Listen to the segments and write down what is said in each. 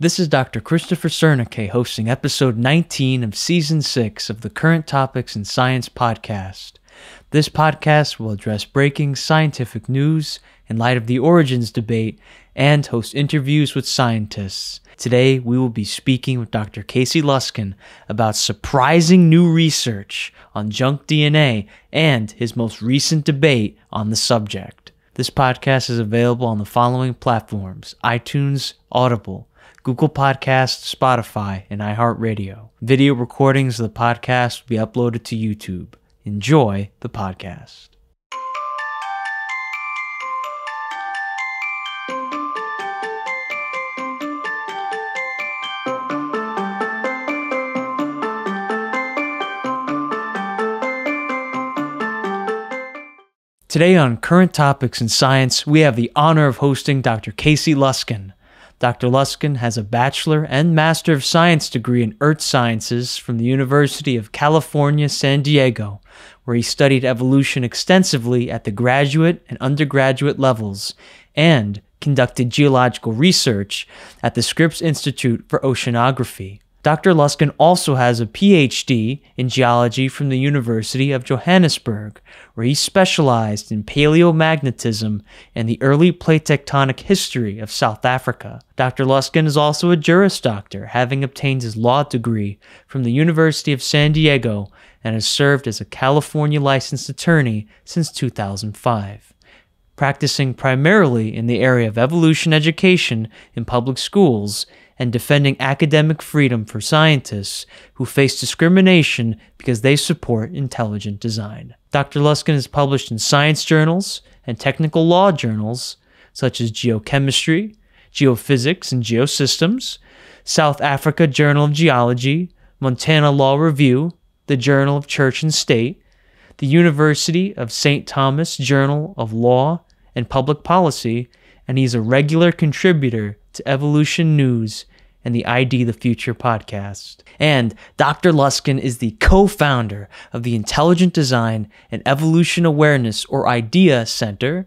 This is Dr. Christopher Sernaque hosting episode 19 of season 6 of the Current Topics in Science podcast. This podcast will address breaking scientific news in light of the origins debate and host interviews with scientists. Today, we will be speaking with Dr. Casey Luskin about surprising new research on junk DNA and his most recent debate on the subject. This podcast is available on the following platforms: iTunes, Audible, Google Podcasts, Spotify, and iHeartRadio. Video recordings of the podcast will be uploaded to YouTube. Enjoy the podcast. Today on Current Topics in Science, we have the honor of hosting Dr. Casey Luskin. Dr. Luskin has a Bachelor and Master of Science degree in Earth Sciences from the University of California, San Diego, where he studied evolution extensively at the graduate and undergraduate levels, and conducted geological research at the Scripps Institute for Oceanography. Dr. Luskin also has a PhD in geology from the University of Johannesburg, where he specialized in paleomagnetism and the early plate tectonic history of South Africa. Dr. Luskin is also a Juris Doctor, having obtained his law degree from the University of San Diego, and has served as a California licensed attorney since 2005, practicing primarily in the area of evolution education in public schools and defending academic freedom for scientists who face discrimination because they support intelligent design. Dr. Luskin is published in science journals and technical law journals such as Geochemistry, Geophysics and Geosystems, South Africa Journal of Geology, Montana Law Review, the Journal of Church and State, the University of St. Thomas Journal of Law and Public Policy, and he's a regular contributor to Evolution News and the ID the Future podcast. And Dr. Luskin is the co-founder of the Intelligent Design and Evolution Awareness, or IDEA Center,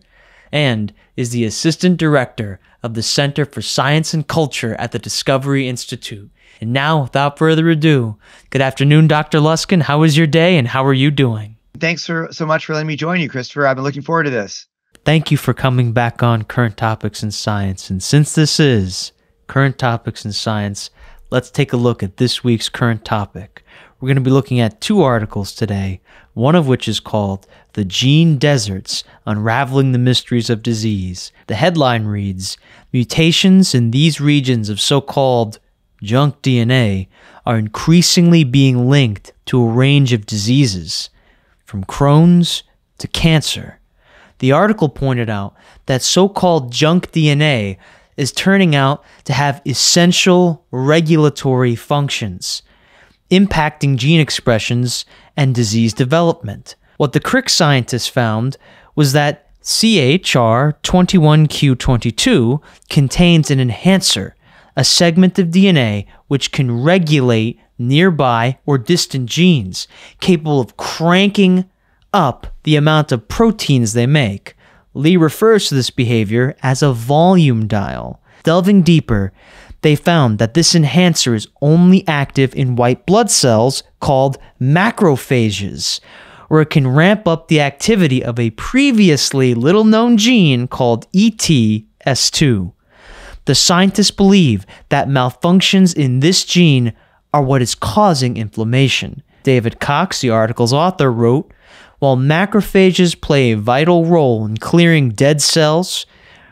and is the assistant director of the Center for Science and Culture at the Discovery Institute. And now, without further ado, good afternoon, Dr. Luskin. How was your day and how are you doing? Thanks so much for letting me join you, Christopher. I've been looking forward to this. Thank you for coming back on Current Topics in Science. And since this is Current Topics in Science, let's take a look at this week's current topic. We're going to be looking at two articles today, one of which is called "The Gene Deserts: Unraveling the Mysteries of Disease." The headline reads, "Mutations in these regions of so-called junk DNA are increasingly being linked to a range of diseases, from Crohn's to cancer." The article pointed out that so-called junk DNA is turning out to have essential regulatory functions, impacting gene expressions and disease development. What the Crick scientists found was that CHR21Q22 contains an enhancer, a segment of DNA which can regulate nearby or distant genes, capable of cranking up the amount of proteins they make. Lee refers to this behavior as a volume dial. Delving deeper, they found that this enhancer is only active in white blood cells called macrophages, where it can ramp up the activity of a previously little-known gene called ETS2. The scientists believe that malfunctions in this gene are what is causing inflammation. David Cox, the article's author, wrote, "While macrophages play a vital role in clearing dead cells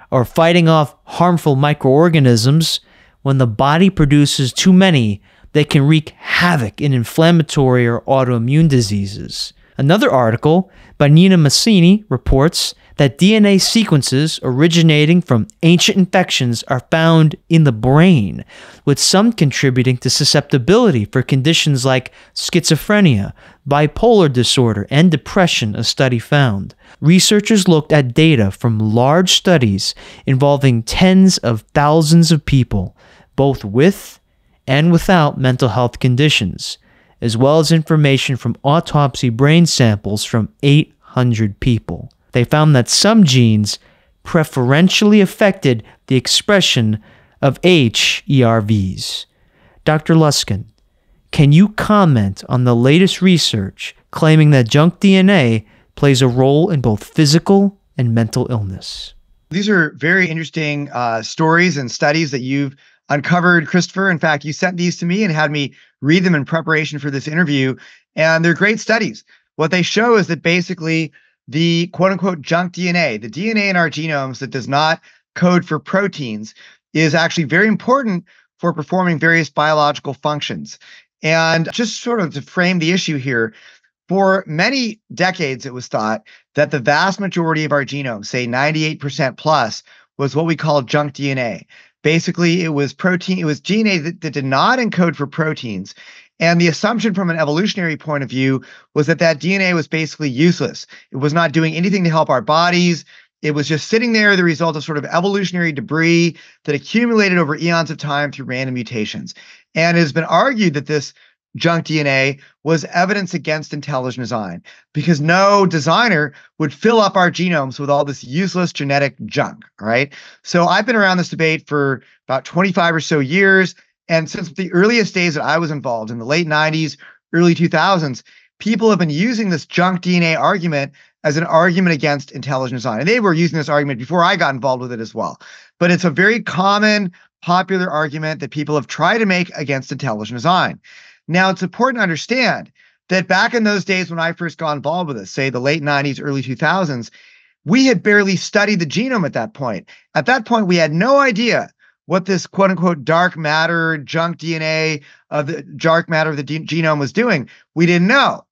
or fighting off harmful microorganisms, when the body produces too many, they can wreak havoc in inflammatory or autoimmune diseases." Another article by Nina Massini reports that DNA sequences originating from ancient infections are found in the brain, with some contributing to susceptibility for conditions like schizophrenia, bipolar disorder, and depression, a study found. Researchers looked at data from large studies involving tens of thousands of people, both with and without mental health conditions, as well as information from autopsy brain samples from 800 people. They found that some genes preferentially affected the expression of HERVs. Dr. Luskin, can you comment on the latest research claiming that junk DNA plays a role in both physical and mental illness? These are very interesting stories and studies that you've uncovered, Christopher. In fact, you sent these to me and had me read them in preparation for this interview, and they're great studies. What they show is that basically the quote-unquote junk DNA, the DNA in our genomes that does not code for proteins, is actually very important for performing various biological functions. And just sort of to frame the issue here, for many decades, it was thought that the vast majority of our genome, say 98% plus, was what we call junk DNA. Basically, it was protein, it was DNA that did not encode for proteins. And the assumption from an evolutionary point of view was that that DNA was basically useless. It was not doing anything to help our bodies. It was just sitting there, the result of sort of evolutionary debris that accumulated over eons of time through random mutations. And it has been argued that this junk DNA was evidence against intelligent design, because no designer would fill up our genomes with all this useless genetic junk, right? So I've been around this debate for about 25 or so years. And since the earliest days that I was involved in the late 90s, early 2000s, people have been using this junk DNA argument as an argument against intelligent design. And they were using this argument before I got involved with it as well. But it's a very common, popular argument that people have tried to make against intelligent design. Now, it's important to understand that back in those days when I first got involved with this, say the late 90s, early 2000s, we had barely studied the genome at that point. At that point, we had no idea what this quote-unquote dark matter, junk DNA of the dark matter of the genome was doing. We didn't know.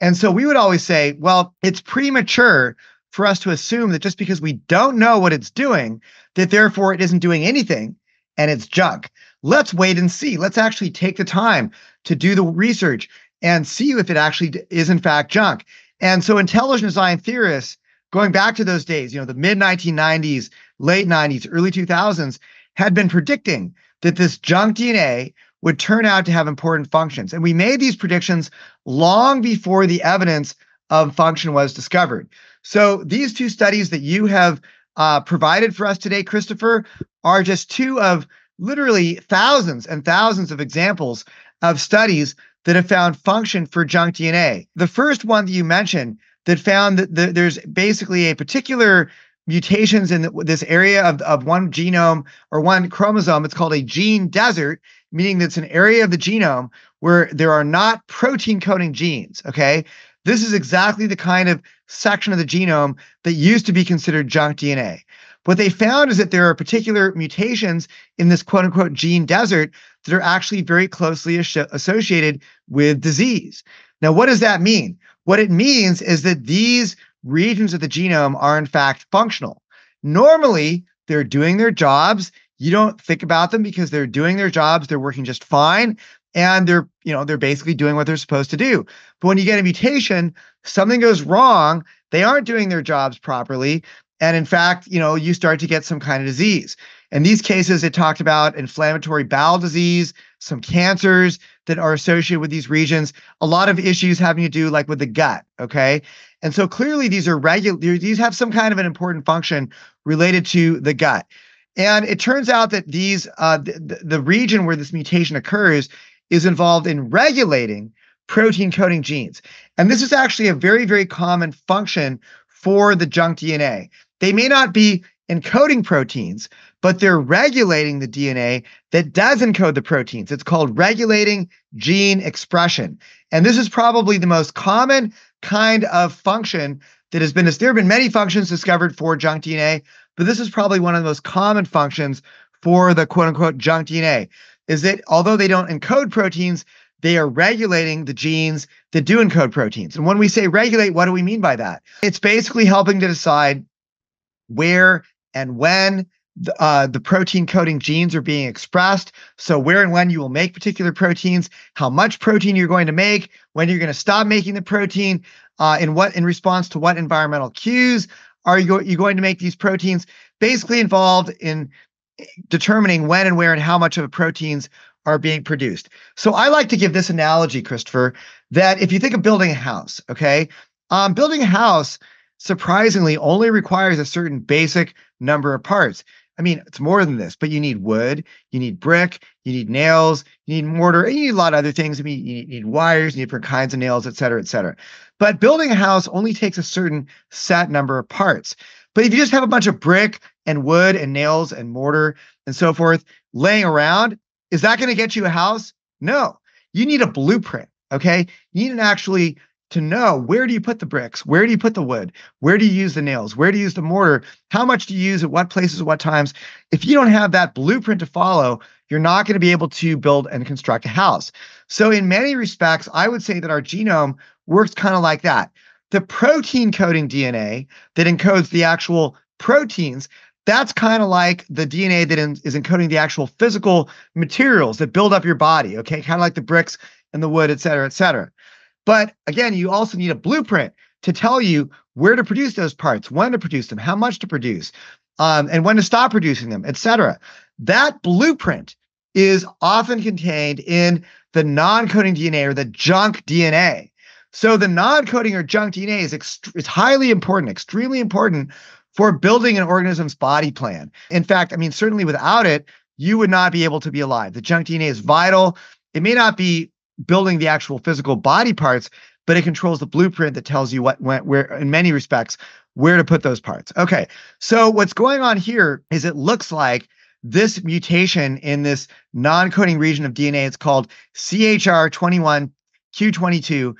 And so we would always say, well, it's premature for us to assume that just because we don't know what it's doing, that therefore it isn't doing anything and it's junk. Let's wait and see. Let's actually take the time to do the research and see if it actually is in fact junk. And so intelligent design theorists, going back to those days, you know, the mid-1990s, late 90s, early 2000s, had been predicting that this junk DNA would turn out to have important functions. And we made these predictions long before the evidence of function was discovered. So these two studies that you have provided for us today, Christopher, are just two of literally thousands and thousands of examples of studies that have found function for junk DNA. The first one that you mentioned that found that there's basically a particular mutations in this area of one genome or one chromosome. It's called a gene desert, meaning that's an area of the genome where there are not protein coding genes, okay? This is exactly the kind of section of the genome that used to be considered junk DNA. What they found is that there are particular mutations in this quote-unquote gene desert that are actually very closely associated with disease. Now, what does that mean? What it means is that these regions of the genome are in fact functional. Normally, they're doing their jobs. You don't think about them because they're doing their jobs. They're working just fine. And they're, you know, they're basically doing what they're supposed to do. But when you get a mutation, something goes wrong. They aren't doing their jobs properly. And in fact, you know, you start to get some kind of disease. In these cases, it talked about inflammatory bowel disease, some cancers that are associated with these regions, a lot of issues having to do like with the gut, okay? And so clearly these are these have some kind of an important function related to the gut. And it turns out that these the region where this mutation occurs is involved in regulating protein coding genes. And this is actually a very, very common function for the junk DNA. They may not be encoding proteins, but they're regulating the DNA that does encode the proteins. It's called regulating gene expression. And this is probably the most common kind of function that has been, there have been many functions discovered for junk DNA, but this is probably one of the most common functions for the quote unquote junk DNA, is that although they don't encode proteins, they are regulating the genes that do encode proteins. And when we say regulate, what do we mean by that? It's basically helping to decide where and when the protein coding genes are being expressed. So where and when you will make particular proteins, how much protein you're going to make, when you're going to stop making the protein, in response to what environmental cues are you going to make these proteins, basically involved in determining when and where and how much of the proteins are being produced. So I like to give this analogy, Christopher, that if you think of building a house, okay, building a house surprisingly only requires a certain basic number of parts. I mean, it's more than this, but you need wood, you need brick, you need nails, you need mortar, and you need a lot of other things. I mean, you need wires, you need different kinds of nails, et cetera, et cetera. But building a house only takes a certain set number of parts. But if you just have a bunch of brick and wood and nails and mortar and so forth laying around, is that going to get you a house? No. You need a blueprint, okay? You need to know, where do you put the bricks? Where do you put the wood? Where do you use the nails? Where do you use the mortar? How much do you use at what places, at what times? If you don't have that blueprint to follow, you're not going to be able to build and construct a house. So in many respects, I would say that our genome works kind of like that. The protein coding DNA that encodes the actual proteins, that's kind of like the DNA that is encoding the actual physical materials that build up your body, okay? Kind of like the bricks and the wood, et cetera, et cetera. But again, you also need a blueprint to tell you where to produce those parts, when to produce them, how much to produce, and when to stop producing them, et cetera. That blueprint is often contained in the non-coding DNA or the junk DNA. So the non-coding or junk DNA is highly important, extremely important for building an organism's body plan. In fact, I mean, certainly without it, you would not be able to be alive. The junk DNA is vital. It may not be building the actual physical body parts, but it controls the blueprint that tells you what, when, where, in many respects, where to put those parts. Okay, so what's going on here is it looks like this mutation in this non-coding region of DNA, it's called CHR21Q22,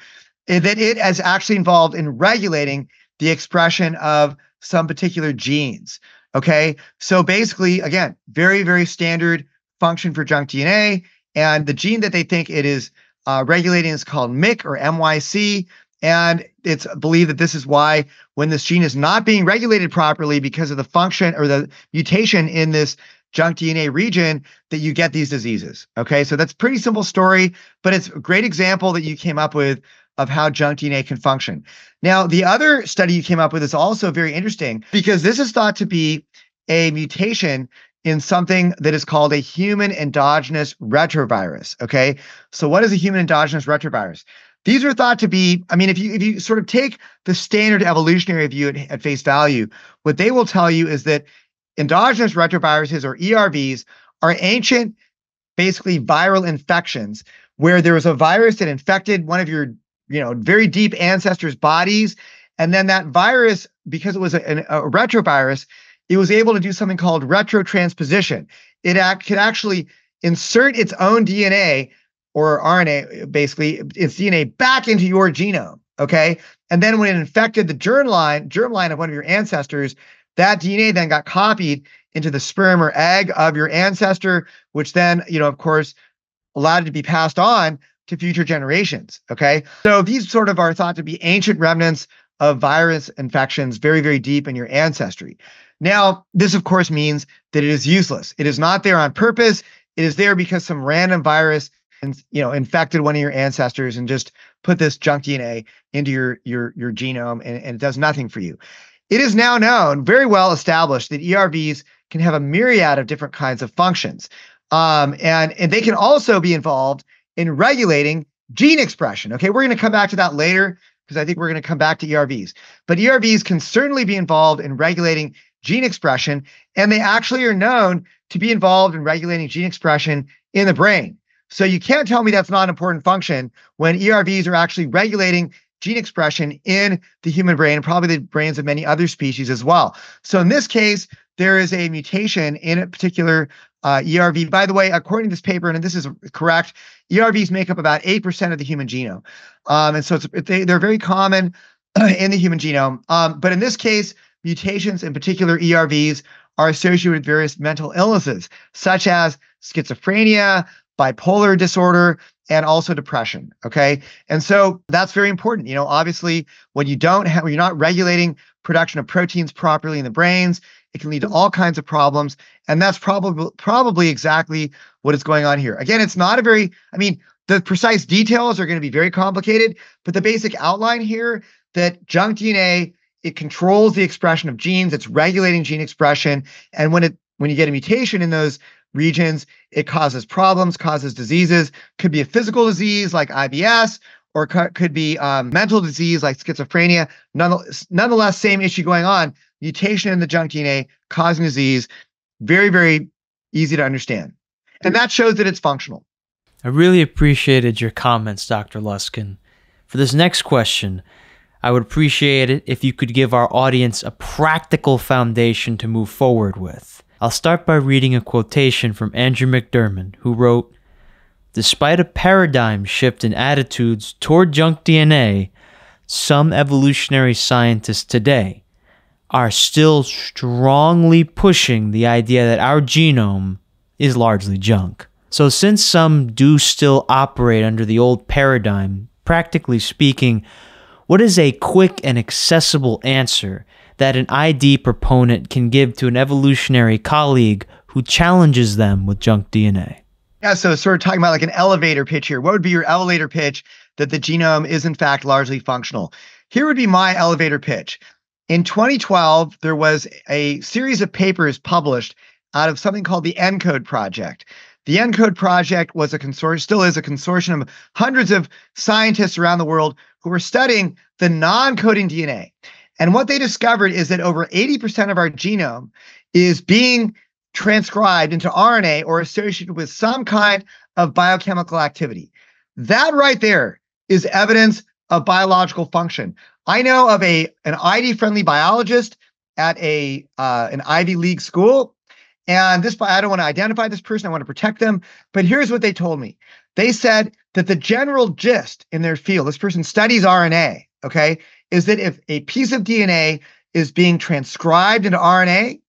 that it is actually involved in regulating the expression of some particular genes. Okay, so basically, again, very, very standard function for junk DNA. And the gene that they think it is regulating is called MYC or MYC. And it's believed that this is why when this gene is not being regulated properly because of the function or the mutation in this junk DNA region, that you get these diseases. Okay, so that's a pretty simple story, but it's a great example that you came up with of how junk DNA can function. Now, the other study you came up with is also very interesting because this is thought to be a mutation in something that is called a human endogenous retrovirus, okay? So what is a human endogenous retrovirus? These are thought to be, I mean, if you sort of take the standard evolutionary view at face value, what they will tell you is that endogenous retroviruses, or ERVs, are ancient, basically viral infections where there was a virus that infected one of your, very deep ancestors' bodies, and then that virus, because it was a retrovirus, it was able to do something called retrotransposition. It could actually insert its own DNA or RNA, basically, its DNA back into your genome, okay? And then when it infected the germline of one of your ancestors, that DNA then got copied into the sperm or egg of your ancestor, which then, of course, allowed it to be passed on to future generations, okay? So these sort of are thought to be ancient remnants of virus infections very, very deep in your ancestry. Now, this, of course, means that it is useless. It is not there on purpose. It is there because some random virus, infected one of your ancestors and just put this junk DNA into your genome, and it does nothing for you. It is now known, very well established, that ERVs can have a myriad of different kinds of functions, and they can also be involved in regulating gene expression. Okay, we're going to come back to that later because I think we're going to come back to ERVs. But ERVs can certainly be involved in regulating gene expression, and they actually are known to be involved in regulating gene expression in the brain. So you can't tell me that's not an important function when ERVs are actually regulating gene expression in the human brain, and probably the brains of many other species as well. So in this case, there is a mutation in a particular ERV. By the way, according to this paper, and this is correct, ERVs make up about 8% of the human genome. And so they're very common in the human genome. But in this case, mutations, in particular ERVs, are associated with various mental illnesses, such as schizophrenia, bipolar disorder, and also depression, okay? And so that's very important. Obviously, when you're not regulating production of proteins properly in the brains, it can lead to all kinds of problems, and that's probably exactly what is going on here. Again, it's not a very, the precise details are going to be very complicated, but the basic outline here, that junk DNA, it controls the expression of genes. It's regulating gene expression. And when you get a mutation in those regions, it causes problems, causes diseases. Could be a physical disease like IBS, or could be mental disease like schizophrenia. Nonetheless, same issue going on. Mutation in the junk DNA causing disease. Very, very easy to understand. And that shows that it's functional. I really appreciated your comments, Dr. Luskin. For this next question, I would appreciate it if you could give our audience a practical foundation to move forward with. I'll start by reading a quotation from Andrew McDermott, who wrote, "Despite a paradigm shift in attitudes toward junk DNA, some evolutionary scientists today are still strongly pushing the idea that our genome is largely junk." So since some do still operate under the old paradigm, practically speaking, what is a quick and accessible answer that an ID proponent can give to an evolutionary colleague who challenges them with junk DNA? Yeah, so sort of talking about like an elevator pitch here. What would be your elevator pitch that the genome is in fact largely functional? Here would be my elevator pitch. In 2012, there was a series of papers published out of something called the ENCODE project. The ENCODE project was a consortium, still is a consortium of hundreds of scientists around the world who were studying the non-coding DNA. And what they discovered is that over 80% of our genome is being transcribed into RNA or associated with some kind of biochemical activity. That right there is evidence of biological function. I know of an ID-friendly biologist at an Ivy League school, and this, I don't want to identify this person, I want to protect them, but here's what they told me. They said that the general gist in their field, this person studies RNA, okay, is that if a piece of DNA is being transcribed into RNA,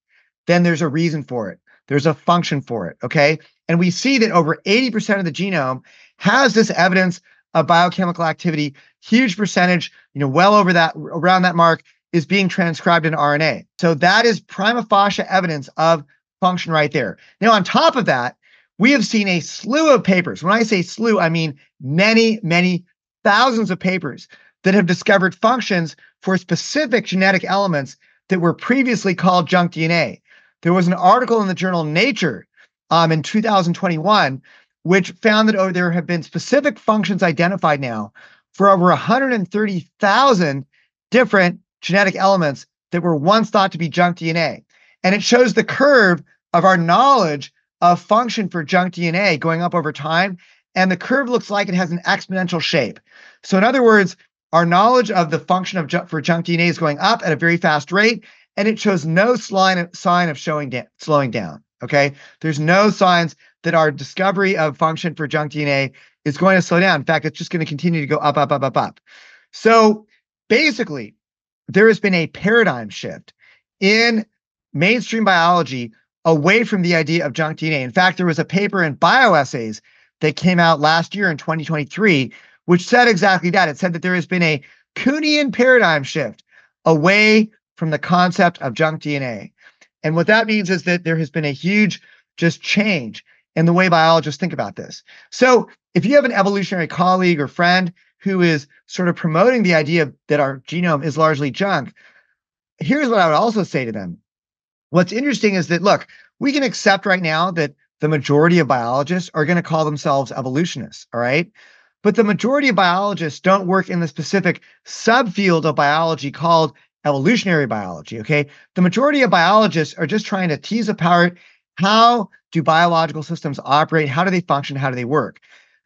then there's a reason for it. There's a function for it, okay? And we see that over 80% of the genome has this evidence of biochemical activity. Huge percentage, you know, well over that, around that mark, is being transcribed in RNA. So that is prima facie evidence of function right there. Now, on top of that, we have seen a slew of papers. When I say slew, I mean many, many thousands of papers that have discovered functions for specific genetic elements that were previously called junk DNA. There was an article in the journal Nature in 2021, which found that there have been specific functions identified now for over 130,000 different genetic elements that were once thought to be junk DNA. And it shows the curve of our knowledge of function for junk DNA going up over time. And the curve looks like it has an exponential shape. So in other words, our knowledge of the function of for junk DNA is going up at a very fast rate, and it shows no sign of slowing down, okay? There's no signs that our discovery of function for junk DNA is going to slow down. In fact, it's just going to continue to go up, up, up, up, up. So basically, there has been a paradigm shift in mainstream biology away from the idea of junk DNA. In fact, there was a paper in BioEssays that came out last year in 2023, which said exactly that. It said that there has been a Kuhnian paradigm shift away from the concept of junk DNA. And what that means is that there has been a huge just change in the way biologists think about this. So if you have an evolutionary colleague or friend who is sort of promoting the idea that our genome is largely junk, here's what I would also say to them. What's interesting is that, look, we can accept right now that the majority of biologists are going to call themselves evolutionists, all right? But the majority of biologists don't work in the specific subfield of biology called evolutionary biology, okay? The majority of biologists are just trying to tease apart how do biological systems operate, how do they function, how do they work.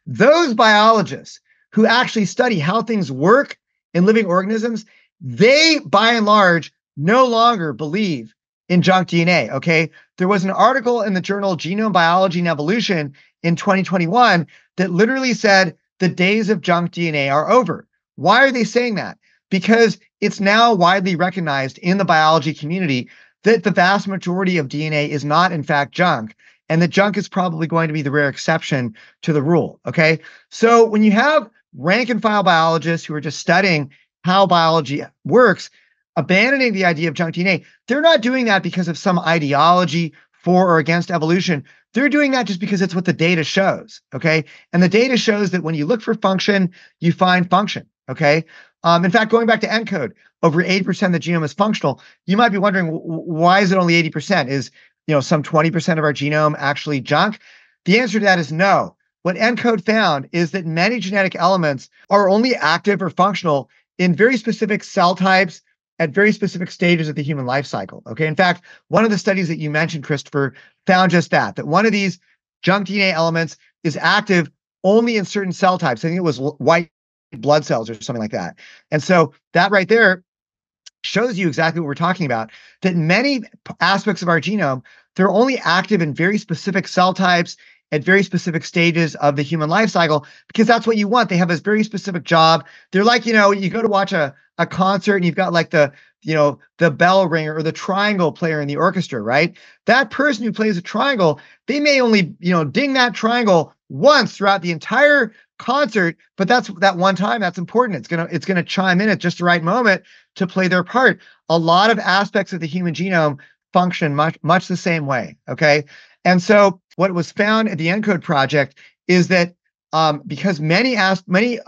Those biologists who actually study how things work in living organisms, they, by and large, no longer believe in junk DNA, okay? There was an article in the journal Genome Biology and Evolution in 2021 that literally said, the days of junk DNA are over. Why are they saying that? Because it's now widely recognized in the biology community that the vast majority of DNA is not, in fact, junk, and that junk is probably going to be the rare exception to the rule, okay? So when you have rank-and-file biologists who are just studying how biology works, abandoning the idea of junk DNA, they're not doing that because of some ideology for or against evolution. They're doing that just because it's what the data shows, okay? And the data shows that when you look for function, you find function, okay? In fact, going back to ENCODE, over 80% of the genome is functional. You might be wondering, why is it only 80%? Is, you know, some 20% of our genome actually junk? The answer to that is no. What ENCODE found is that many genetic elements are only active or functional in very specific cell types at very specific stages of the human life cycle. Okay. In fact, one of the studies that you mentioned, Christopher, found just that, that one of these junk DNA elements is active only in certain cell types. I think it was white blood cells or something like that. And so that right there shows you exactly what we're talking about, that many aspects of our genome, they're only active in very specific cell types at very specific stages of the human life cycle, because that's what you want. They have this very specific job. They're like, you know, you go to watch a concert and you've got like the, you know, the bell ringer or the triangle player in the orchestra, right? That person who plays a triangle, they may only, you know, ding that triangle once throughout the entire concert, but that's that one time. That's important. It's gonna chime in at just the right moment to play their part. A lot of aspects of the human genome function much the same way. Okay, and so what was found at the ENCODE project is that because many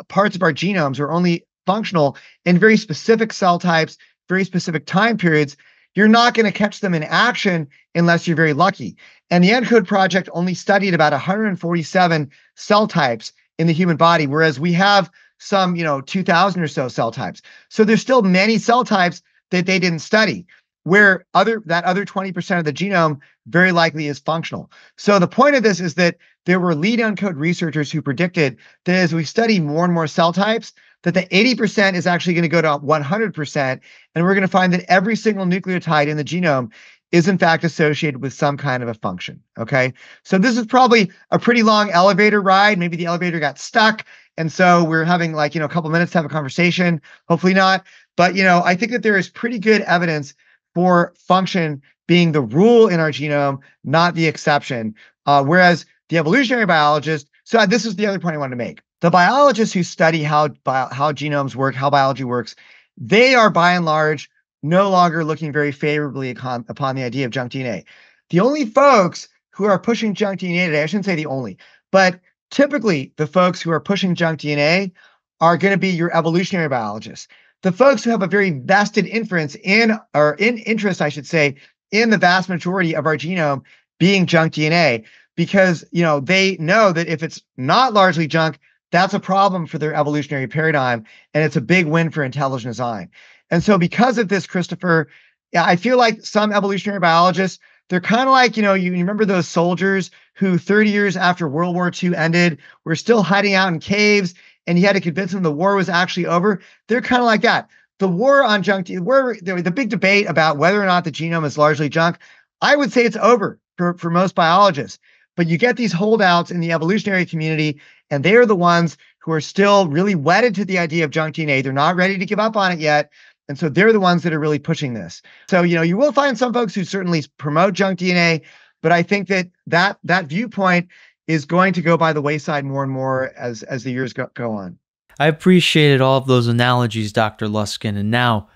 parts of our genomes are only functional in very specific cell types, very specific time periods, you're not going to catch them in action unless you're very lucky. And the ENCODE project only studied about 147 cell types in the human body, whereas we have some, you know, 2,000 or so cell types. So there's still many cell types that they didn't study, where that other 20% of the genome very likely is functional. So the point of this is that there were lead ENCODE researchers who predicted that as we study more and more cell types, that the 80% is actually going to go to 100%, and we're going to find that every single nucleotide in the genome is in fact associated with some kind of a function, okay? So this is probably a pretty long elevator ride. Maybe the elevator got stuck, and so we're having like, you know, a couple minutes to have a conversation, hopefully not. But, you know, I think that there is pretty good evidence for function being the rule in our genome, not the exception. Whereas the evolutionary biologist, so this is the other point I wanted to make. The biologists who study how genomes work, how biology works, they are by and large no longer looking very favorably upon the idea of junk DNA. The only folks who are pushing junk DNA today, I shouldn't say the only, but typically the folks who are pushing junk DNA are going to be your evolutionary biologists. The folks who have a very vested interest in the vast majority of our genome being junk DNA, because, you know, they know that if it's not largely junk, that's a problem for their evolutionary paradigm, and it's a big win for intelligent design. And so because of this, Christopher, I feel like some evolutionary biologists, they're kind of like, you know, you remember those soldiers who 30 years after World War II ended were still hiding out in caves, and you had to convince them the war was actually over. They're kind of like that. The war on junk, the big debate about whether or not the genome is largely junk, I would say it's over for most biologists. But you get these holdouts in the evolutionary community, and they are the ones who are still really wedded to the idea of junk DNA. They're not ready to give up on it yet. And so they're the ones that are really pushing this. So, you know, you will find some folks who certainly promote junk DNA, but I think that viewpoint is going to go by the wayside more and more as the years go on. I appreciated all of those analogies, Dr. Luskin. And now,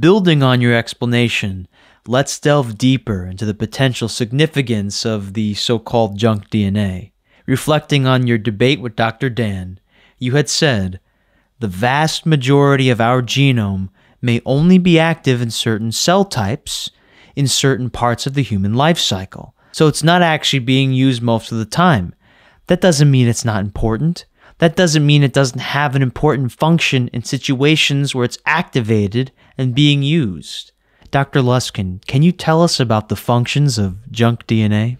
building on your explanation, let's delve deeper into the potential significance of the so-called junk DNA. Reflecting on your debate with Dr. Dan, you had said, the vast majority of our genome may only be active in certain cell types in certain parts of the human life cycle. So it's not actually being used most of the time. That doesn't mean it's not important. That doesn't mean it doesn't have an important function in situations where it's activated and being used. Dr. Luskin, can you tell us about the functions of junk DNA?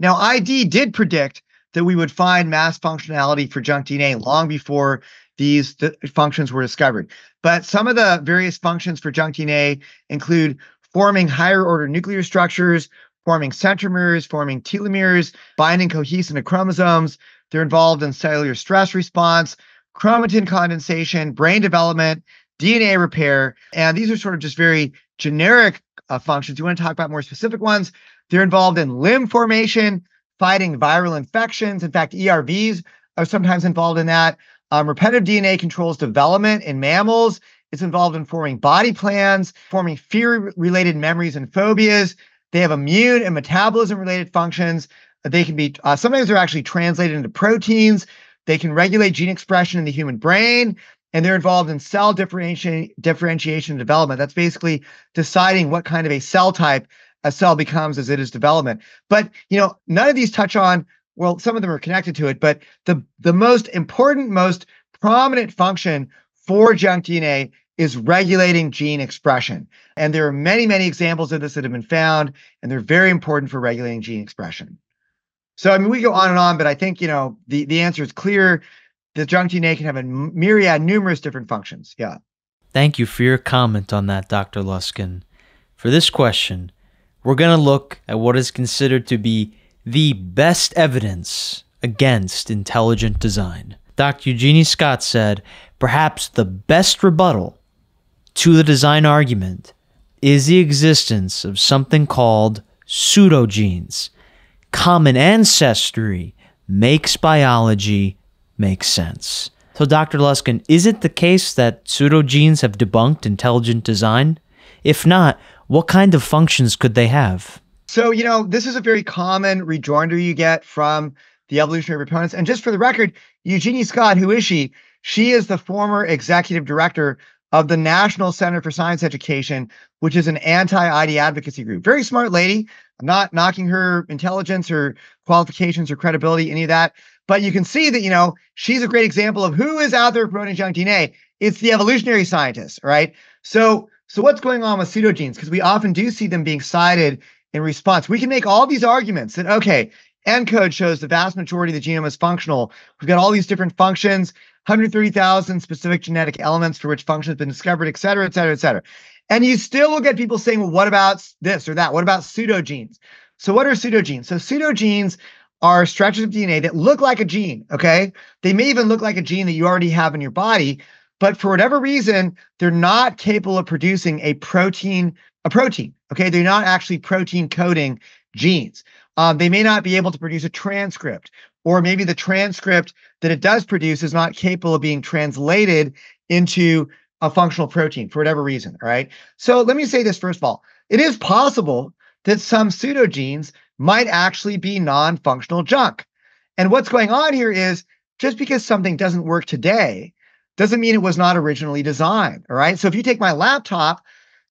Now, ID did predict that we would find mass functionality for junk DNA long before these functions were discovered. But some of the various functions for junk DNA include forming higher order nuclear structures, forming centromeres, forming telomeres, binding cohesin to chromosomes. They're involved in cellular stress response, chromatin condensation, brain development, DNA repair. And these are sort of just very generic functions. You want to talk about more specific ones? They're involved in limb formation, fighting viral infections. In fact, ERVs are sometimes involved in that. Repetitive DNA controls development in mammals. It's involved in forming body plans, forming fear-related memories and phobias. They have immune and metabolism-related functions. They can be, sometimes they're actually translated into proteins. They can regulate gene expression in the human brain, and they're involved in cell differentiation and development. That's basically deciding what kind of a cell type a cell becomes as it is development. But, you know, none of these touch on, well, some of them are connected to it, but the most important, most prominent function for junk DNA is regulating gene expression. And there are many, many examples of this that have been found, and they're very important for regulating gene expression. So, I mean, we go on and on, but I think, you know, the answer is clear. The junk DNA can have a myriad, numerous different functions. Yeah. Thank you for your comment on that, Dr. Luskin. For this question, we're going to look at what is considered to be the best evidence against intelligent design. Dr. Eugenie Scott said, perhaps the best rebuttal to the design argument is the existence of something called pseudogenes. Common ancestry makes biology make sense. So Dr. Luskin, is it the case that pseudogenes have debunked intelligent design? If not, what kind of functions could they have? So, you know, this is a very common rejoinder you get from the evolutionary proponents. And just for the record, Eugenie Scott, who is she? She is the former executive director of the National Center for Science Education, which is an anti-ID advocacy group. Very smart lady. I'm not knocking her intelligence, her qualifications, her credibility, any of that. But you can see that, you know, she's a great example of who is out there promoting junk DNA. It's the evolutionary scientists, right? So what's going on with pseudogenes? Because we often do see them being cited in response. We can make all these arguments that, okay, ENCODE shows the vast majority of the genome is functional. We've got all these different functions, 130,000 specific genetic elements for which function has been discovered, et cetera, et cetera, et cetera. And you still will get people saying, well, what about this or that? What about pseudogenes? So what are pseudogenes? So pseudogenes are stretches of DNA that look like a gene, okay? They may even look like a gene that you already have in your body, but for whatever reason, they're not capable of producing a protein, okay? They're not actually protein coding genes. They may not be able to produce a transcript, or maybe the transcript that it does produce is not capable of being translated into a functional protein for whatever reason, right? So let me say this first of all. It is possible that some pseudogenes might actually be non-functional junk. And what's going on here is just because something doesn't work today doesn't mean it was not originally designed, all right? So if you take my laptop,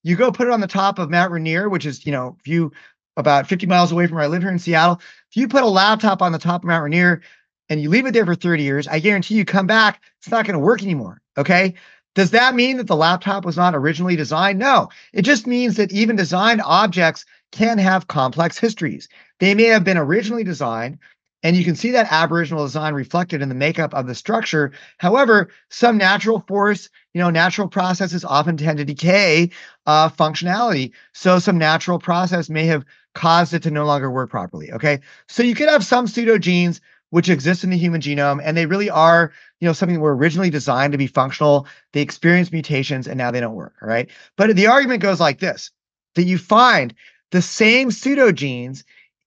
you go put it on the top of Mount Rainier, which is, you know, view about 50 miles away from where I live here in Seattle. If you put a laptop on the top of Mount Rainier and you leave it there for 30 years, I guarantee you come back, it's not going to work anymore, okay? Does that mean that the laptop was not originally designed? No, it just means that even designed objects can have complex histories. They may have been originally designed, and you can see that aboriginal design reflected in the makeup of the structure. However, some natural force, you know, natural processes often tend to decay functionality. So some natural process may have caused it to no longer work properly, okay? So you could have some pseudogenes which exist in the human genome, and they really are, you know, something that were originally designed to be functional. They experience mutations, and now they don't work, all right? But the argument goes like this, that you find the same pseudogenes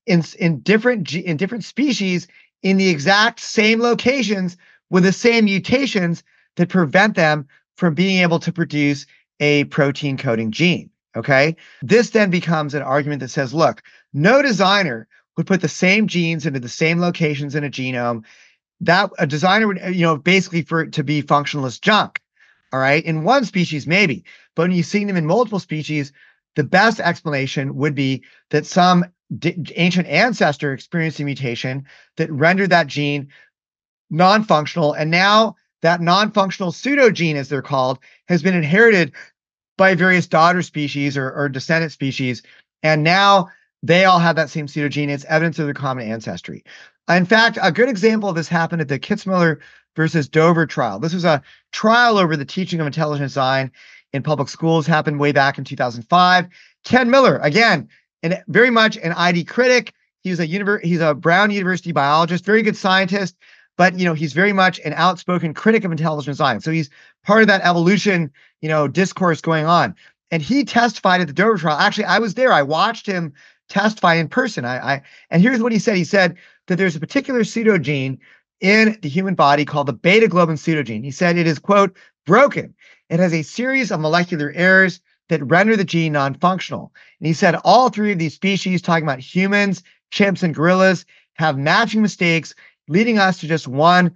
in different species in the exact same locations with the same mutations that prevent them from being able to produce a protein-coding gene, okay? This then becomes an argument that says, look, no designer would put the same genes into the same locations in a genome that a designer would, you know, basically for it to be functionalist junk, all right? In one species, maybe, but when you see them in multiple species, the best explanation would be that some ancient ancestor experienced a mutation that rendered that gene non-functional, and now that non-functional pseudogene, as they're called, has been inherited by various daughter species or descendant species, and now they all have that same pseudogene. It's evidence of their common ancestry. In fact, a good example of this happened at the Kitzmiller versus Dover trial. This was a trial over the teaching of intelligent design in public schools, happened way back in 2005. Ken Miller, again, and very much an ID critic. He's a Brown University biologist, very good scientist, but, you know, he's very much an outspoken critic of intelligent design. So he's part of that evolution, you know, discourse going on. And he testified at the Dover trial. Actually, I was there. I watched him testify in person. And here's what he said. He said that there's a particular pseudogene in the human body called the beta-globin pseudogene. He said it is, quote, broken. It has a series of molecular errors that render the gene non-functional. And he said all three of these species, talking about humans, chimps, and gorillas, have matching mistakes, leading us to just one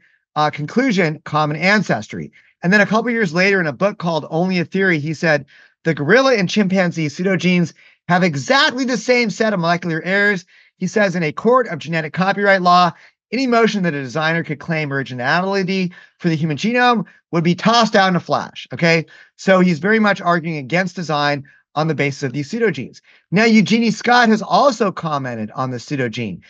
conclusion, common ancestry. And then a couple years later, in a book called Only a Theory, he said, the gorilla and chimpanzee pseudogenes have exactly the same set of molecular errors. He says in a court of genetic copyright law, Any notion that a designer could claim originality for the human genome would be tossed out in a flash, okay? So he's very much arguing against design on the basis of these pseudogenes. Now, Eugenie Scott has also commented on the pseudogene.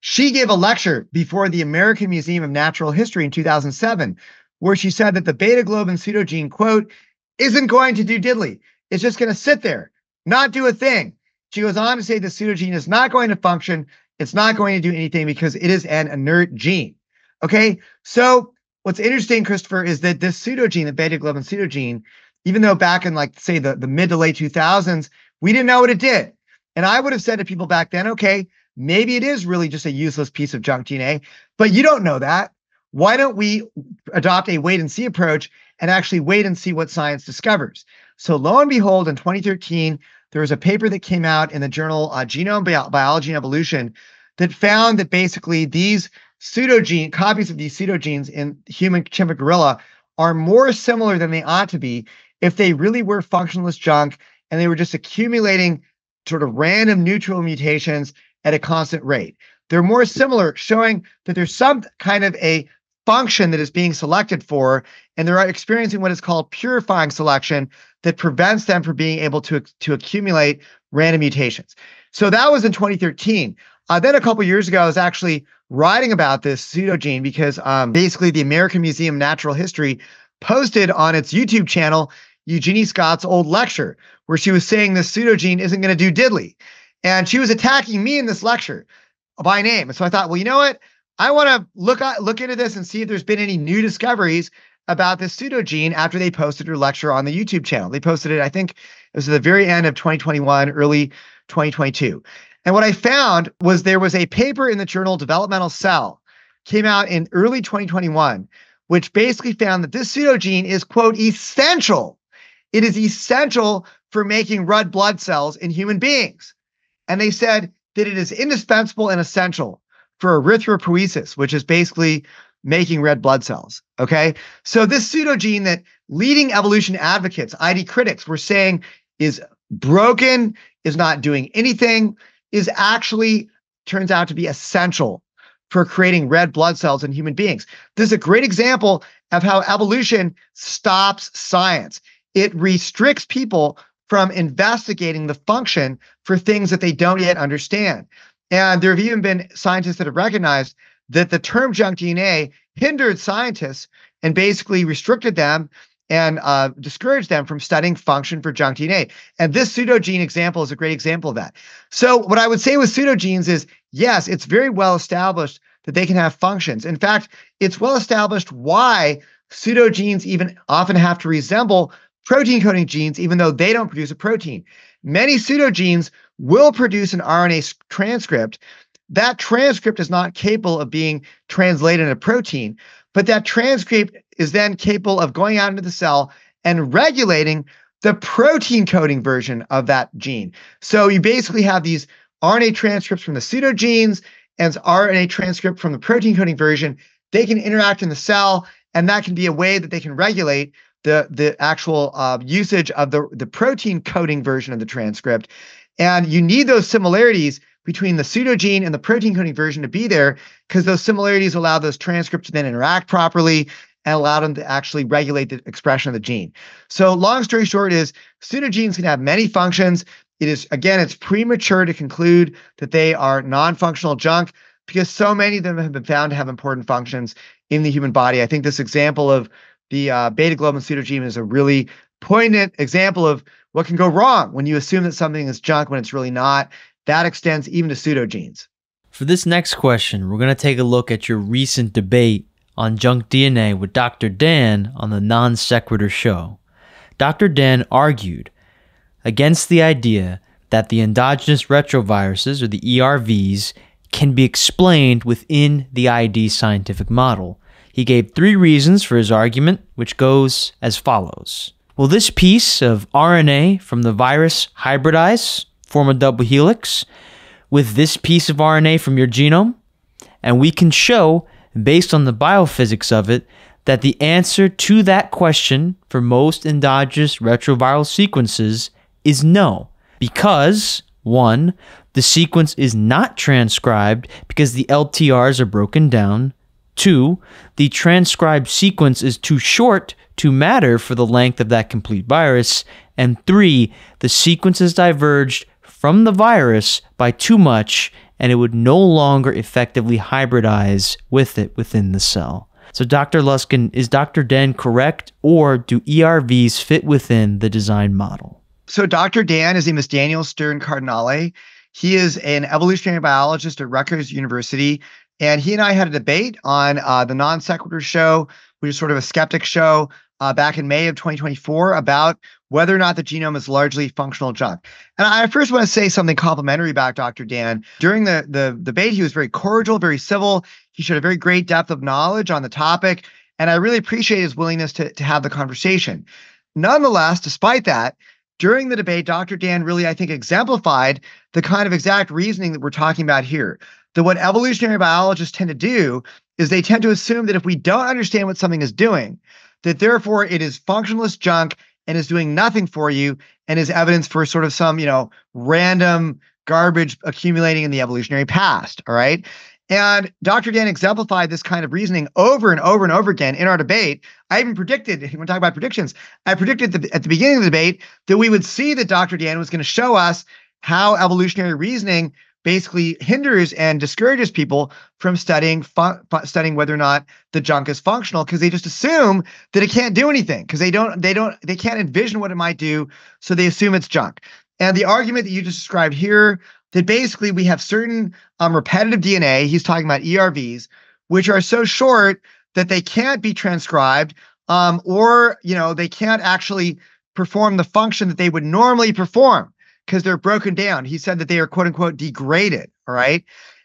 She gave a lecture before the American Museum of Natural History in 2007, where she said that the beta-globin pseudogene, quote, isn't going to do diddly. It's just going to sit there, not do a thing. She goes on to say the pseudogene is not going to function. It's not going to do anything because it is an inert gene, okay? So what's interesting, Christopher, is that this pseudogene, the beta-globin pseudogene, even though back in, like, say, the mid to late 2000s, we didn't know what it did. And I would have said to people back then, okay, maybe it is really just a useless piece of junk DNA, but you don't know that. Why don't we adopt a wait-and-see approach and actually wait and see what science discovers? So lo and behold, in 2013, there was a paper that came out in the journal Genome Biology and Evolution that found that basically these pseudogene copies of these pseudogenes in human chimpanzee gorilla are more similar than they ought to be if they really were functionless junk and they were just accumulating sort of random neutral mutations at a constant rate. They're more similar, showing that there's some kind of a function that is being selected for, and they're experiencing what is called purifying selection that prevents them from being able to accumulate random mutations. So that was in 2013. Then a couple of years ago, I was actually writing about this pseudogene because basically the American Museum of Natural History posted on its YouTube channel Eugenie Scott's old lecture where she was saying this pseudogene isn't going to do diddly. And she was attacking me in this lecture by name. And so I thought, well, you know what? I want to look into this and see if there's been any new discoveries about this pseudogene after they posted her lecture on the YouTube channel. They posted it, I think it was at the very end of 2021, early 2022. And what I found was there was a paper in the journal Developmental Cell, came out in early 2021, which basically found that this pseudogene is, quote, essential. It is essential for making red blood cells in human beings. And they said that it is indispensable and essential for erythropoiesis, which is basically making red blood cells, okay? So this pseudogene that leading evolution advocates, ID critics, were saying is broken, is not doing anything, is actually turns out to be essential for creating red blood cells in human beings. This is a great example of how evolution stops science. It restricts people from investigating the function for things that they don't yet understand. And there have even been scientists that have recognized that the term junk DNA hindered scientists and basically restricted them and discouraged them from studying function for junk DNA. And this pseudogene example is a great example of that. So what I would say with pseudogenes is, yes, it's very well established that they can have functions. In fact, it's well established why pseudogenes even often have to resemble protein coding genes, even though they don't produce a protein. Many pseudogenes will produce an RNA transcript. That transcript is not capable of being translated into protein, but that transcript is then capable of going out into the cell and regulating the protein coding version of that gene. So you basically have these RNA transcripts from the pseudogenes and RNA transcript from the protein coding version. They can interact in the cell, and that can be a way that they can regulate the actual usage of the protein coding version of the transcript. And you need those similarities between the pseudogene and the protein coding version to be there, because those similarities allow those transcripts to then interact properly and allow them to actually regulate the expression of the gene. So long story short is pseudogenes can have many functions. It is, again, it's premature to conclude that they are non-functional junk because so many of them have been found to have important functions in the human body. I think this example of the beta-globin pseudogene is a really poignant example of what can go wrong when you assume that something is junk when it's really not. That extends even to pseudogenes. For this next question, we're going to take a look at your recent debate on junk DNA with Dr. Dan on the Non Sequitur show. Dr. Dan argued against the idea that the endogenous retroviruses, or the ERVs, can be explained within the ID scientific model. He gave three reasons for his argument, which goes as follows. Will this piece of RNA from the virus hybridize, form a double helix, with this piece of RNA from your genome? And we can show, based on the biophysics of it, that the answer to that question for most endogenous retroviral sequences is no, because One, the sequence is not transcribed because the LTRs are broken down. Two, the transcribed sequence is too short to matter for the length of that complete virus. And three, the sequence is diverged from the virus by too much, and it would no longer effectively hybridize with it within the cell. So Dr. Luskin, is Dr. Dan correct, or do ERVs fit within the design model? So Dr. Dan, his name is Daniel Stern Cardinale. He is an evolutionary biologist at Rutgers University, and he and I had a debate on the Non Sequitur show, which is sort of a skeptic show, back in May of 2024 about whether or not the genome is largely functional junk. And I first want to say something complimentary about Dr. Dan. During the debate, he was very cordial, very civil. He showed a very great depth of knowledge on the topic, and I really appreciate his willingness to have the conversation. Nonetheless, despite that, during the debate, Dr. Dan really, I think, exemplified the kind of exact reasoning that we're talking about here. That what evolutionary biologists tend to do is they tend to assume that if we don't understand what something is doing, that therefore it is functionless junk and is doing nothing for you and is evidence for sort of some, you know, random garbage accumulating in the evolutionary past, all right? And Dr. Dan exemplified this kind of reasoning over and over and over again in our debate. I even predicted, when we talk about predictions, I predicted at the beginning of the debate that we would see that Dr. Dan was going to show us how evolutionary reasoning basically hinders and discourages people from studying whether or not the junk is functional, because they just assume that it can't do anything, because they can't envision what it might do, so they assume it's junk. And the argument that you just described here, that basically we have certain repetitive DNA, he's talking about ERVs, which are so short that they can't be transcribed, or they can't actually perform the function that they would normally perform because they're broken down. He said that they are, quote unquote, degraded, all right?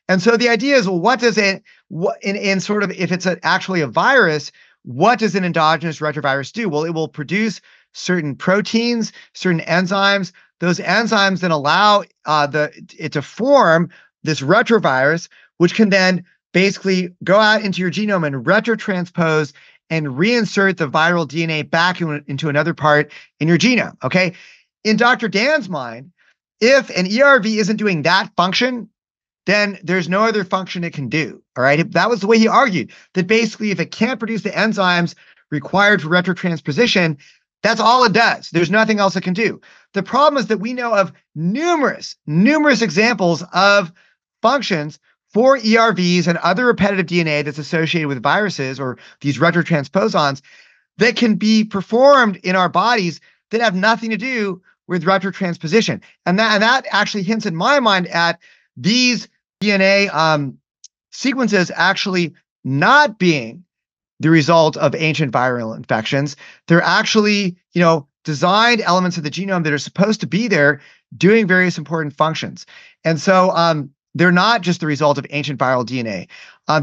And so the idea is, well, what does it, if it's actually a virus, what does an endogenous retrovirus do? Well, it will produce certain proteins, certain enzymes. Those enzymes then allow it to form this retrovirus, which can then basically go out into your genome and retrotranspose and reinsert the viral DNA back into another part in your genome, okay? In Dr. Dan's mind, if an ERV isn't doing that function, then there's no other function it can do, all right? That was the way he argued, that basically if it can't produce the enzymes required for retrotransposition, that's all it does. There's nothing else it can do. The problem is that we know of numerous examples of functions for ERVs and other repetitive DNA that's associated with viruses or these retrotransposons that can be performed in our bodies that have nothing to do with retrotransposition. And that actually hints in my mind at these DNA sequences actually not being the result of ancient viral infections. They're actually, designed elements of the genome that are supposed to be there doing various important functions. And so they're not just the result of ancient viral DNA.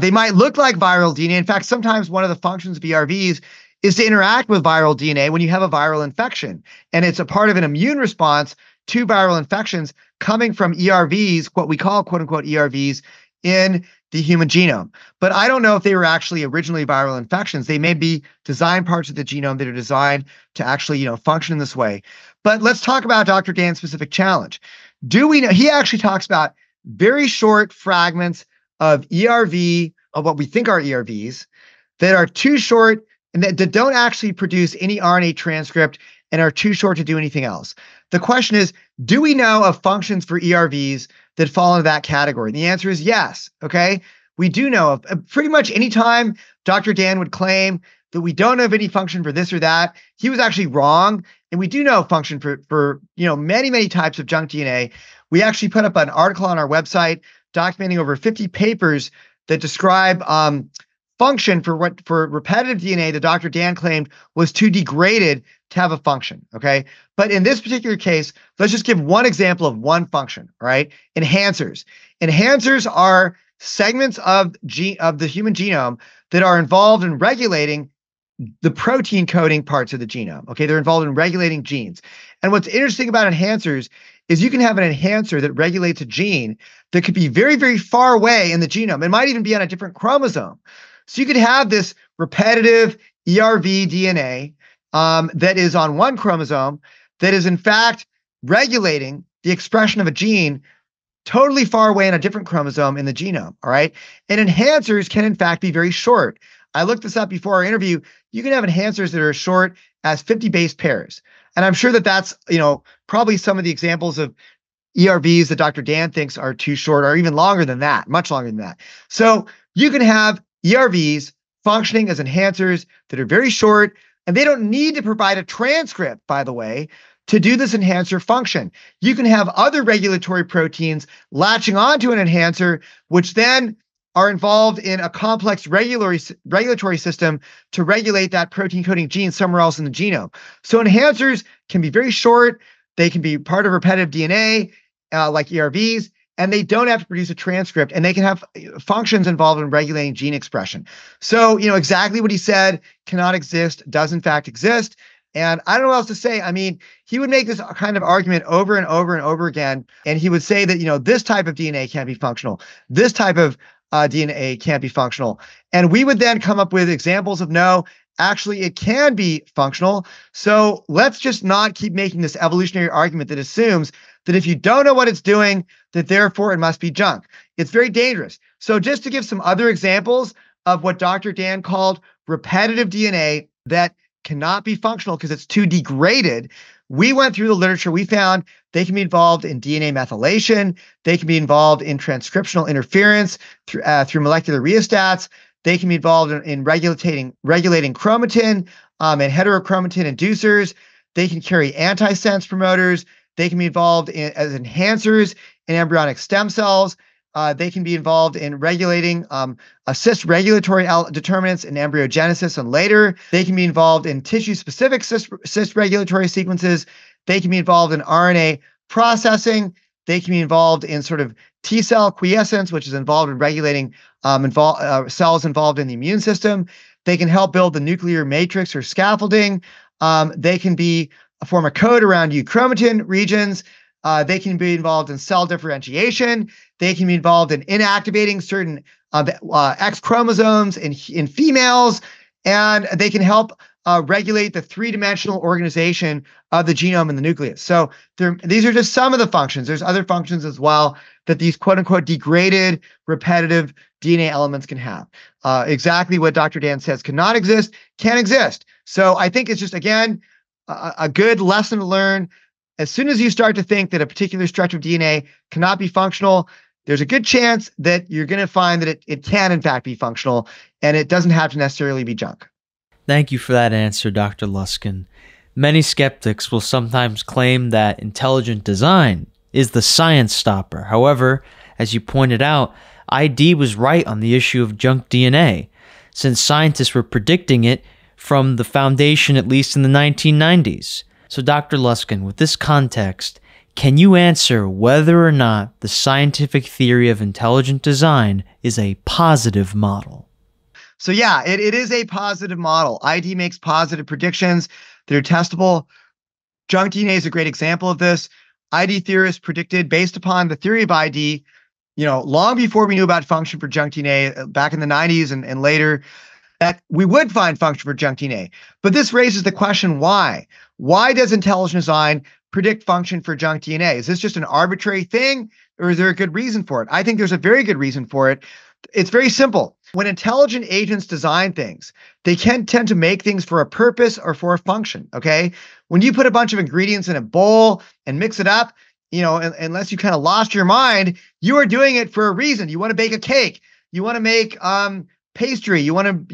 They might look like viral DNA. In fact, sometimes one of the functions of ERVs is to interact with viral DNA when you have a viral infection. And it's a part of an immune response to viral infections coming from ERVs, what we call, quote unquote, ERVs in the human genome. But I don't know if they were actually originally viral infections. They may be designed parts of the genome that are designed to actually, function in this way. But let's talk about Dr. Dan's specific challenge. Do we know, he actually talks about very short fragments of ERV, of what we think are ERVs, that are too short and that don't actually produce any RNA transcript and are too short to do anything else. The question is, do we know of functions for ERVs that fall into that category? And the answer is yes, okay? We do know of pretty much any time Dr. Dan would claim that we don't know of any function for this or that, he was actually wrong. And we do know of function for many, many types of junk DNA. We actually put up an article on our website documenting over 50 papers that describe function for repetitive DNA that Dr. Dan claimed was too degraded to have a function, okay? But in this particular case, let's just give one example of one function, right? Enhancers. Enhancers are segments of the human genome that are involved in regulating the protein coding parts of the genome, okay? They're involved in regulating genes. And what's interesting about enhancers is you can have an enhancer that regulates a gene that could be very, very far away in the genome. It might even be on a different chromosome. So you could have this repetitive ERV DNA that is on one chromosome that is in fact regulating the expression of a gene totally far away in a different chromosome in the genome, all right? And enhancers can, in fact, be very short. I looked this up before our interview. You can have enhancers that are as short as 50 base pairs. And I'm sure that that's, probably some of the examples of ERVs that Dr. Dan thinks are too short or even longer than that, much longer than that. So you can have ERVs functioning as enhancers that are very short, and they don't need to provide a transcript, by the way, to do this enhancer function. You can have other regulatory proteins latching onto an enhancer, which then are involved in a complex regulatory system to regulate that protein coding gene somewhere else in the genome. So enhancers can be very short. They can be part of repetitive DNA, like ERVs, and they don't have to produce a transcript, and they can have functions involved in regulating gene expression. So, exactly what he said cannot exist, does in fact exist. And I don't know what else to say. I mean, he would make this kind of argument over and over and over again. And he would say that, this type of DNA can't be functional. This type of DNA can't be functional. And we would then come up with examples of, no, actually, it can be functional. So let's just not keep making this evolutionary argument that assumes that if you don't know what it's doing, that therefore it must be junk. It's very dangerous. So just to give some other examples of what Dr. Dan called repetitive DNA that cannot be functional because it's too degraded, we went through the literature. We found they can be involved in DNA methylation. They can be involved in transcriptional interference through molecular rheostats. They can be involved in regulating chromatin and heterochromatin inducers. They can carry antisense promoters. They can be involved as enhancers in embryonic stem cells. They can be involved in regulating cyst regulatory determinants in embryogenesis and later. They can be involved in tissue-specific cyst regulatory sequences. They can be involved in RNA processing. They can be involved in sort of T-cell quiescence, which is involved in regulating cells involved in the immune system. They can help build the nuclear matrix or scaffolding. They can form a coat around euchromatin regions. They can be involved in cell differentiation. They can be involved in inactivating certain X chromosomes in females, and they can help regulate the three-dimensional organization of the genome and the nucleus. So these are just some of the functions. There's other functions as well that these quote-unquote degraded, repetitive DNA elements can have. Exactly what Dr. Dan says cannot exist, can exist. So I think it's just, again, a good lesson to learn. As soon as you start to think that a particular stretch of DNA cannot be functional, there's a good chance that you're going to find that it can, in fact, be functional, and it doesn't have to necessarily be junk. Thank you for that answer, Dr. Luskin. Many skeptics will sometimes claim that intelligent design is the science stopper. However, as you pointed out, ID was right on the issue of junk DNA, since scientists were predicting it from the foundation, at least in the 1990s. So Dr. Luskin, with this context, can you answer whether or not the scientific theory of intelligent design is a positive model? So yeah, it is a positive model. ID makes positive predictions that are testable. Junk DNA is a great example of this. ID theorists predicted, based upon the theory of ID, long before we knew about function for junk DNA, back in the 90s and later, that we would find function for junk DNA. But this raises the question, why? Why does intelligent design predict function for junk DNA? Is this just an arbitrary thing, or is there a good reason for it? I think there's a very good reason for it. It's very simple. When intelligent agents design things, they can tend to make things for a purpose or for a function, okay? When you put a bunch of ingredients in a bowl and mix it up, unless you kind of lost your mind, you are doing it for a reason. You want to bake a cake. You want to make pastry. You're going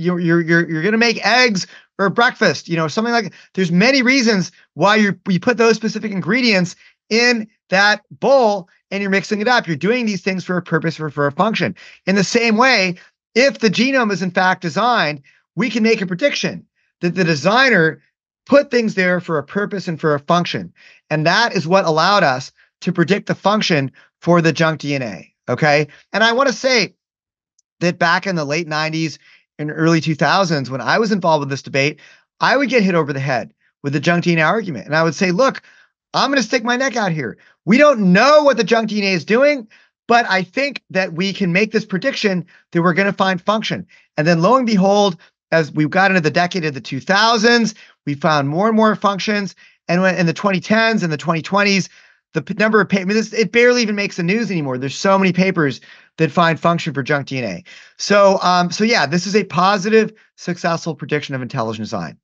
to make eggs or breakfast, something like that. There's many reasons why you put those specific ingredients in that bowl and you're mixing it up. You're doing these things for a purpose or for a function. In the same way, if the genome is in fact designed, we can make a prediction that the designer put things there for a purpose and for a function. And that is what allowed us to predict the function for the junk DNA, okay? And I want to say that back in the late 90s and early 2000s, when I was involved with this debate, I would get hit over the head with the junk DNA argument. And I would say, look, I'm going to stick my neck out here. We don't know what the junk DNA is doing, but I think that we can make this prediction that we're going to find function. And then lo and behold, as we got into the decade of the 2000s, we found more and more functions. And in the 2010s and the 2020s, the number of papers, it barely even makes the news anymore. There's so many papers that find function for junk DNA. So, yeah, this is a positive, successful prediction of intelligent design.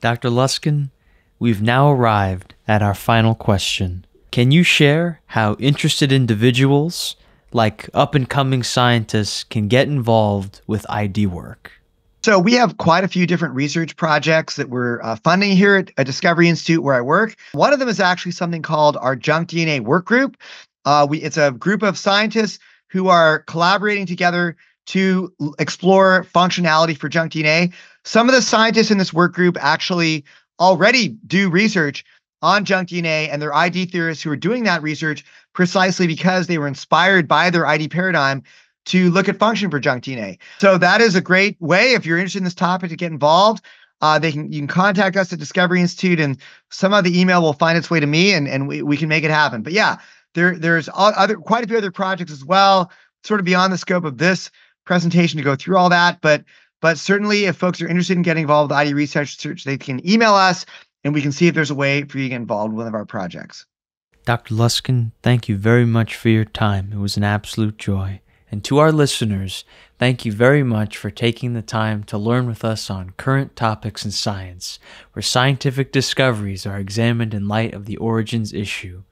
Dr. Luskin, we've now arrived at our final question. Can you share how interested individuals like up-and-coming scientists can get involved with ID work? So we have quite a few different research projects that we're funding here at Discovery Institute where I work. One of them is actually something called our Junk DNA Work Group. It's a group of scientists who are collaborating together to explore functionality for junk DNA. Some of the scientists in this work group actually already do research on junk DNA, and they're ID theorists who are doing that research precisely because they were inspired by their ID paradigm to look at function for junk DNA. So that is a great way, if you're interested in this topic, to get involved. You can contact us at Discovery Institute, and somehow the email will find its way to me, and we can make it happen. But yeah, there's quite a few other projects as well, sort of beyond the scope of this presentation to go through all that. But certainly, if folks are interested in getting involved with ID research, they can email us, and we can see if there's a way for you to get involved with one of our projects. Dr. Luskin, thank you very much for your time. It was an absolute joy. And to our listeners, thank you very much for taking the time to learn with us on Current Topics in Science, where scientific discoveries are examined in light of the origins issue.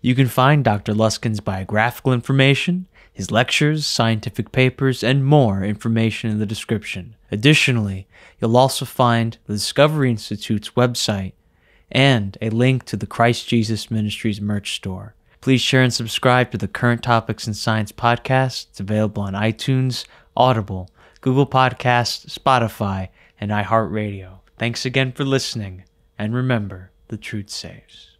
You can find Dr. Luskin's biographical information, his lectures, scientific papers, and more information in the description. Additionally, you'll also find the Discovery Institute's website and a link to the Christ Jesus Ministries merch store. Please share and subscribe to the Current Topics in Science podcast. It's available on iTunes, Audible, Google Podcasts, Spotify, and iHeartRadio. Thanks again for listening, and remember, the truth saves.